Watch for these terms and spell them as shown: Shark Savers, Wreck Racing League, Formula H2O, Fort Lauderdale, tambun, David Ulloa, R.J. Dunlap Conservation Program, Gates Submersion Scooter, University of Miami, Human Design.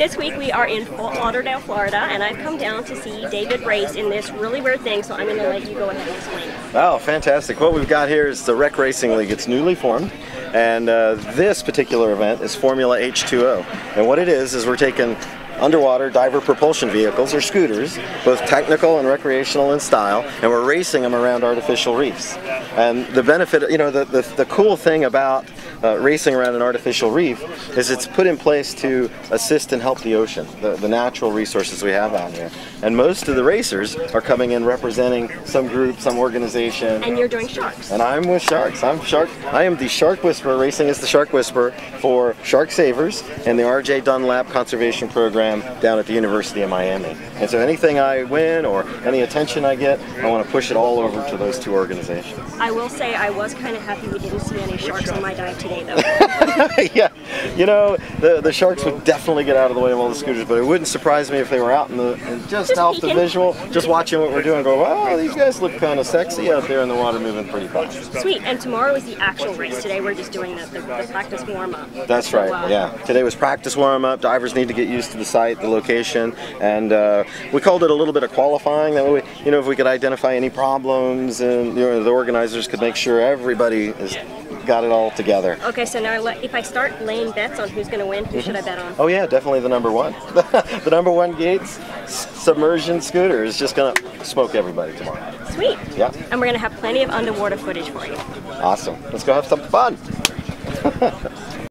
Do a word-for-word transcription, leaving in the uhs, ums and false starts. This week we are in Fort Lauderdale, Florida, and I've come down to see David race in this really weird thing, so I'm going to let you go ahead and explain. Oh, fantastic. What we've got here is the Wreck Racing League. It's newly formed, and uh, this particular event is Formula H two O. And what it is, is we're taking underwater diver propulsion vehicles, or scooters, both technical and recreational in style, and we're racing them around artificial reefs. And the benefit, you know, the, the, the cool thing about uh, racing around an artificial reef is it's put in place to assist and help the ocean, the, the natural resources we have out here. And most of the racers are coming in representing some group, some organization. And you're doing sharks. And I'm with sharks. I'm shark. I am the Shark Whisperer. Racing is the Shark Whisperer for Shark Savers and the R J Dunlap Conservation Program down at the University of Miami. And so anything I win or any attention I get, I want to push it all over to those two organizations. I will say I was kind of happy we didn't see any sharks on my dive today, though. Yeah, you know, the, the sharks would definitely get out of the way of all the scooters, but it wouldn't surprise me if they were out in the, and just, just out peeking. The visual, just watching what we're doing, go, wow, these guys look kind of sexy out there in the water moving pretty fast. Sweet, and tomorrow is the actual race. Today we're just doing the, the, the practice warm-up. That's right, so, uh, yeah. Today was practice warm-up. Divers need to get used to the site, the location, and uh, we called it a little bit of qualifying. That way, you know, if we could identify any problems, and you know, the organizers could make sure everybody is got it all together. Okay, so now if I start laying bets on who's going to win, who mm-hmm. should I bet on? Oh yeah, definitely the number one. The number one Gates Submersion Scooter is just going to smoke everybody tomorrow. Sweet. Yeah. And we're going to have plenty of underwater footage for you. Awesome. Let's go have some fun.